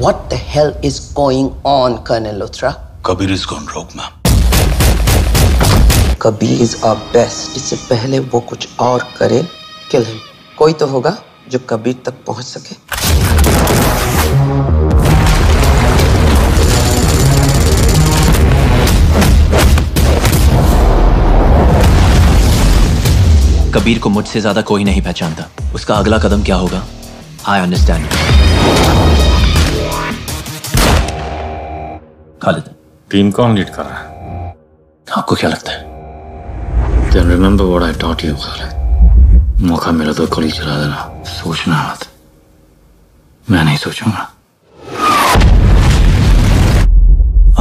What the hell is going on, Colonel Luthra? Kabir is gone rogue, ma'am. Kabir is our best. इससे पहले वो कुछ और करे, kill him. कोई तो होगा जो कबीर तक पहुंच सके. कबीर को मुझसे ज्यादा कोई नहीं पहचानता. उसका अगला कदम क्या होगा? I understand. Khalid. टीम कौन लीड कर रहा है? आपको क्या लगता है? Then remember what I taught you, Khalid. मौका मिला तो गोली चला देना. सोचना मत. मैं नहीं सोचूंगा.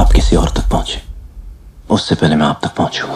आप किसी और तक पहुंचे, उससे पहले मैं आप तक पहुंचूंगा.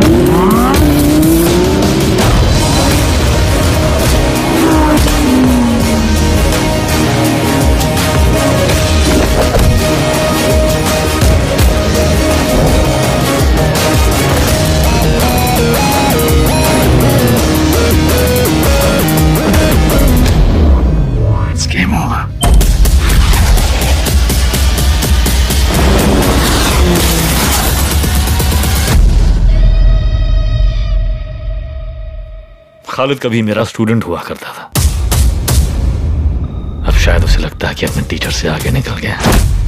खालिद कभी मेरा स्टूडेंट हुआ करता था. अब शायद उसे लगता है कि अपने टीचर से आगे निकल गया.